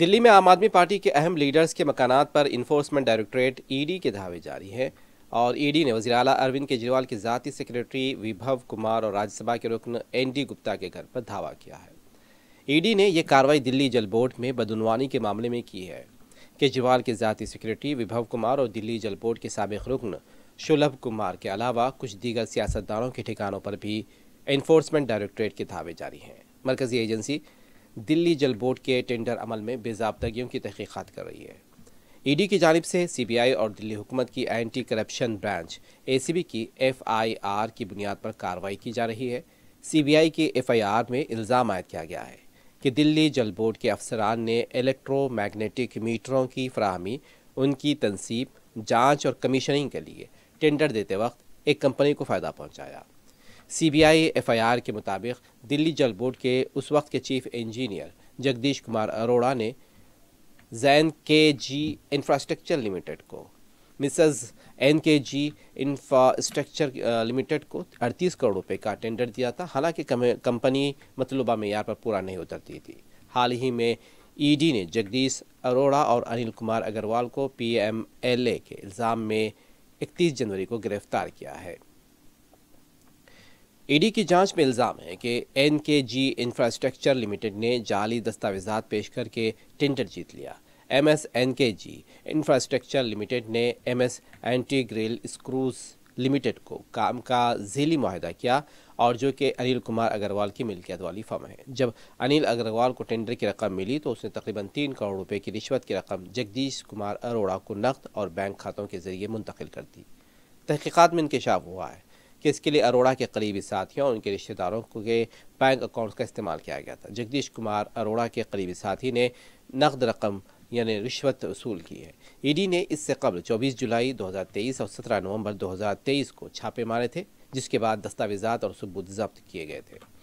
दिल्ली में आम आदमी पार्टी के अहम लीडर्स के मकानात पर इन्फोर्समेंट डायरेक्टरेट ईडी के धावे जारी हैं और ईडी ने वज़ीर आला अरविंद केजरीवाल के ज़ाती सेक्रेटरी विभव कुमार और राज्यसभा के रुकन एनडी गुप्ता के घर पर धावा किया है। ईडी ने यह कार्रवाई दिल्ली जल बोर्ड में बदनवानी के मामले में की है। केजरीवाल के ज़ाती सेक्रेटरी विभव कुमार और दिल्ली जल बोर्ड के साबिक़ रुकन सुलभ कुमार के अलावा कुछ दीगर सियासतदानों के ठिकानों पर भी एनफोर्समेंट डायरेक्टरेट के धावे जारी हैं। मरकज़ी एजेंसी दिल्ली जल बोर्ड के टेंडर अमल में बेज़ाब्तगियों की तहकीक़ात कर रही है। ईडी की जानिब से सीबीआई और दिल्ली हुकूमत की एंटी करप्शन ब्रांच एसीबी की एफआईआर की बुनियाद पर कार्रवाई की जा रही है। सीबीआई की एफआईआर में इल्ज़ाम आयद किया गया है कि दिल्ली जल बोर्ड के अफसरान ने इलेक्ट्रोमैग्नेटिक मीटरों की फराहमी, उनकी तनसीब, जाँच और कमीशनिंग के लिए टेंडर देते वक्त एक कंपनी को फ़ायदा पहुँचाया। सीबीआई एफआईआर के मुताबिक दिल्ली जल बोर्ड के उस वक्त के चीफ इंजीनियर जगदीश कुमार अरोड़ा ने एनकेजी इंफ्रास्ट्रक्चर लिमिटेड को मिसेस एनकेजी इंफ्रास्ट्रक्चर लिमिटेड को 38 करोड़ रुपए का टेंडर दिया था। हालांकि कंपनी मतलूबा मेयार पर पूरा नहीं उतरती थी। हाल ही में ईडी ने जगदीश अरोड़ा और अनिल कुमार अग्रवाल को पीएमएलए के इल्ज़ाम में 31 जनवरी को गिरफ्तार किया है। ईडी की जांच में इल्ज़ाम है कि एनकेजी इंफ्रास्ट्रक्चर लिमिटेड ने जाली दस्तावेज़ात पेश करके टेंडर जीत लिया। एमएसएनकेजी इंफ्रास्ट्रक्चर लिमिटेड ने एमएस एनटीग्रेल स्क्रूस लिमिटेड को काम का झीली मुआहदा किया और जो कि अनिल कुमार अग्रवाल की मिल्कियत वाली फर्म है। जब अनिल अग्रवाल को टेंडर की रकम मिली तो उसने तकरीबन 3 करोड़ रुपए की रिश्वत की रकम जगदीश कुमार अरोड़ा को नकद और बैंक खातों के जरिए मुंतकिल कर दी। तहकीक़ात में इंकशाफ हुआ है कि इसके लिए अरोड़ा के करीबी साथियों और उनके रिश्तेदारों के बैंक अकाउंट्स का इस्तेमाल किया गया था। जगदीश कुमार अरोड़ा के करीबी साथी ने नकद रकम यानी रिश्वत वसूल की है। ईडी ने इससे कबल 24 जुलाई 2023 और 17 नवंबर 2023 को छापे मारे थे, जिसके बाद दस्तावेज़ात और सबूत जब्त किए गए थे।